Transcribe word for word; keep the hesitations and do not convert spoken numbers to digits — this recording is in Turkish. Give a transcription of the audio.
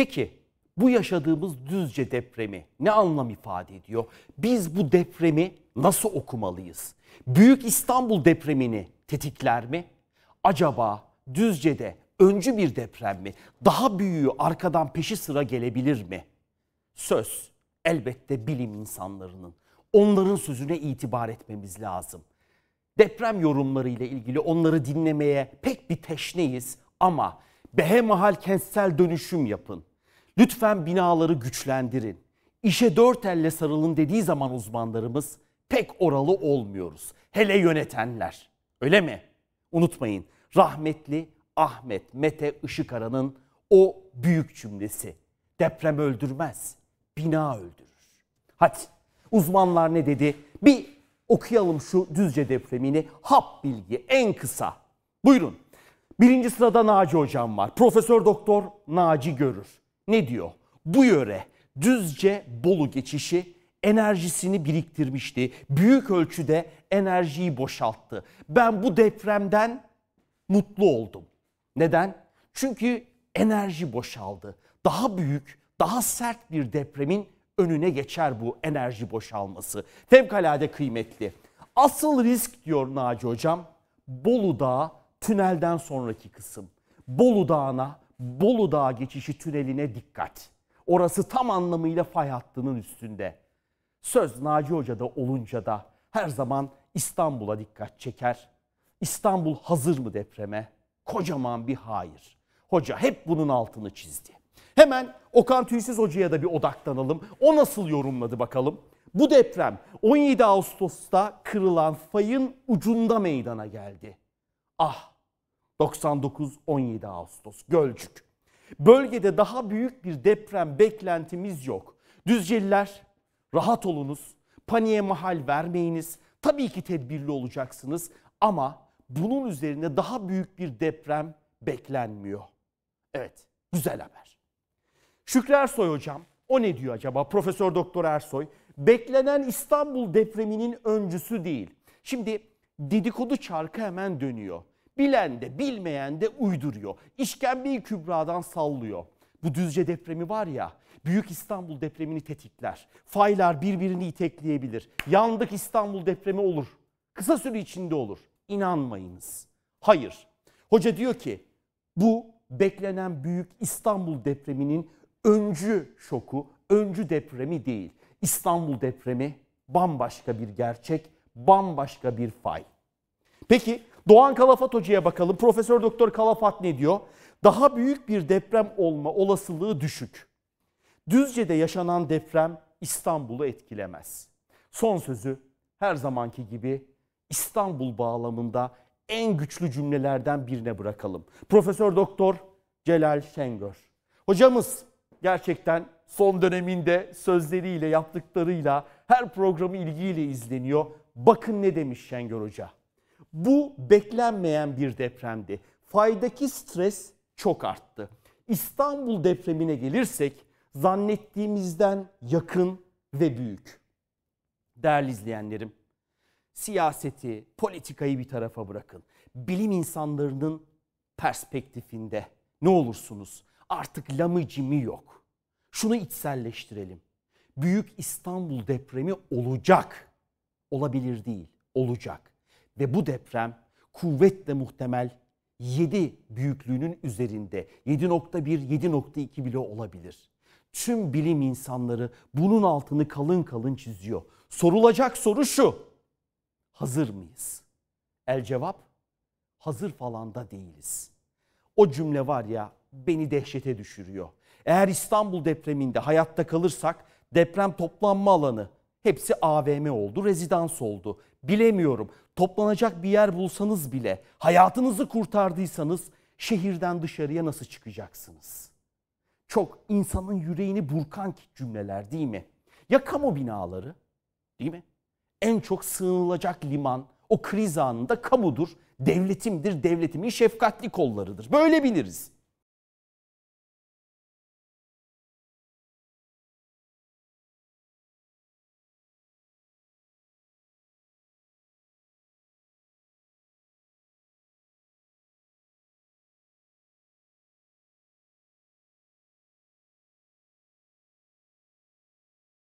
Peki bu yaşadığımız Düzce depremi ne anlam ifade ediyor? Biz bu depremi nasıl okumalıyız? Büyük İstanbul depremini tetikler mi? Acaba Düzce'de öncü bir deprem mi? Daha büyüğü arkadan peşi sıra gelebilir mi? Söz elbette bilim insanlarının. Onların sözüne itibar etmemiz lazım. Deprem yorumlarıyla ilgili onları dinlemeye pek bir teşneyiz ama behemahal kentsel dönüşüm yapın. Lütfen binaları güçlendirin. İşe dört elle sarılın dediği zaman uzmanlarımız pek oralı olmuyoruz. Hele yönetenler. Öyle mi? Unutmayın rahmetli Ahmet Mete Işıkara'nın o büyük cümlesi. Deprem öldürmez, bina öldürür. Hadi uzmanlar ne dedi? Bir okuyalım şu Düzce depremini. Hap bilgi en kısa. Buyurun. Birinci sırada Naci hocam var. Profesör Doktor Naci Görür. Ne diyor? Bu yöre Düzce-Bolu geçişi enerjisini biriktirmişti. Büyük ölçüde enerjiyi boşalttı. Ben bu depremden mutlu oldum. Neden? Çünkü enerji boşaldı. Daha büyük, daha sert bir depremin önüne geçer bu enerji boşalması. Fevkalade kıymetli. Asıl risk diyor Naci hocam, Bolu Dağı tünelden sonraki kısım. Bolu Dağı'na, Bolu Dağı geçişi tüneline dikkat. Orası tam anlamıyla fay hattının üstünde. Söz Naci Hoca'da olunca da her zaman İstanbul'a dikkat çeker. İstanbul hazır mı depreme? Kocaman bir hayır. Hoca hep bunun altını çizdi. Hemen Okan Tüysüz Hoca'ya da bir odaklanalım. O nasıl yorumladı bakalım? Bu deprem on yedi Ağustos'ta kırılan fayın ucunda meydana geldi. Ah! doksan dokuz on yedi Ağustos Gölcük. Bölgede daha büyük bir deprem beklentimiz yok. Düzceliler rahat olunuz, paniğe mahal vermeyiniz. Tabii ki tedbirli olacaksınız ama bunun üzerine daha büyük bir deprem beklenmiyor. Evet, güzel haber. Şükrü Ersoy hocam, o ne diyor acaba? Profesör Doktor Ersoy, beklenen İstanbul depreminin öncüsü değil. Şimdi dedikodu çarkı hemen dönüyor. Bilen de bilmeyen de uyduruyor. İşkembeyi kübradan sallıyor. Bu Düzce depremi var ya, Büyük İstanbul depremini tetikler. Faylar birbirini itekleyebilir. Yandık İstanbul depremi olur. Kısa süre içinde olur. İnanmayınız. Hayır. Hoca diyor ki, bu beklenen Büyük İstanbul depreminin öncü şoku, öncü depremi değil. İstanbul depremi bambaşka bir gerçek, bambaşka bir fay. Peki Doğan Kalafat Hoca'ya bakalım. Profesör Doktor Kalafat ne diyor? Daha büyük bir deprem olma olasılığı düşük. Düzce'de yaşanan deprem İstanbul'u etkilemez. Son sözü her zamanki gibi İstanbul bağlamında en güçlü cümlelerden birine bırakalım. Profesör Doktor Celal Şengör. Hocamız gerçekten son döneminde sözleriyle, yaptıklarıyla her programı ilgiyle izleniyor. Bakın ne demiş Şengör Hoca. Bu beklenmeyen bir depremdi. Faydaki stres çok arttı. İstanbul depremine gelirsek zannettiğimizden yakın ve büyük. Değerli izleyenlerim, siyaseti, politikayı bir tarafa bırakın. Bilim insanlarının perspektifinde ne olursunuz artık lamı cimi yok. Şunu içselleştirelim. Büyük İstanbul depremi olacak. Olabilir değil, olacak. Ve bu deprem kuvvetle muhtemel yedi büyüklüğünün üzerinde. yedi nokta bir, yedi nokta iki bile olabilir. Tüm bilim insanları bunun altını kalın kalın çiziyor. Sorulacak soru şu. Hazır mıyız? El cevap, hazır falan da değiliz. O cümle var ya, beni dehşete düşürüyor. Eğer İstanbul depreminde hayatta kalırsak deprem toplanma alanı. Hepsi A V M oldu, rezidans oldu. Bilemiyorum. Toplanacak bir yer bulsanız bile, hayatınızı kurtardıysanız şehirden dışarıya nasıl çıkacaksınız? Çok insanın yüreğini burkan cümleler değil mi? Ya kamu binaları, değil mi? En çok sığınılacak liman o kriz anında kamudur, devletimdir, devletimin şefkatli kollarıdır. Böyle biliriz.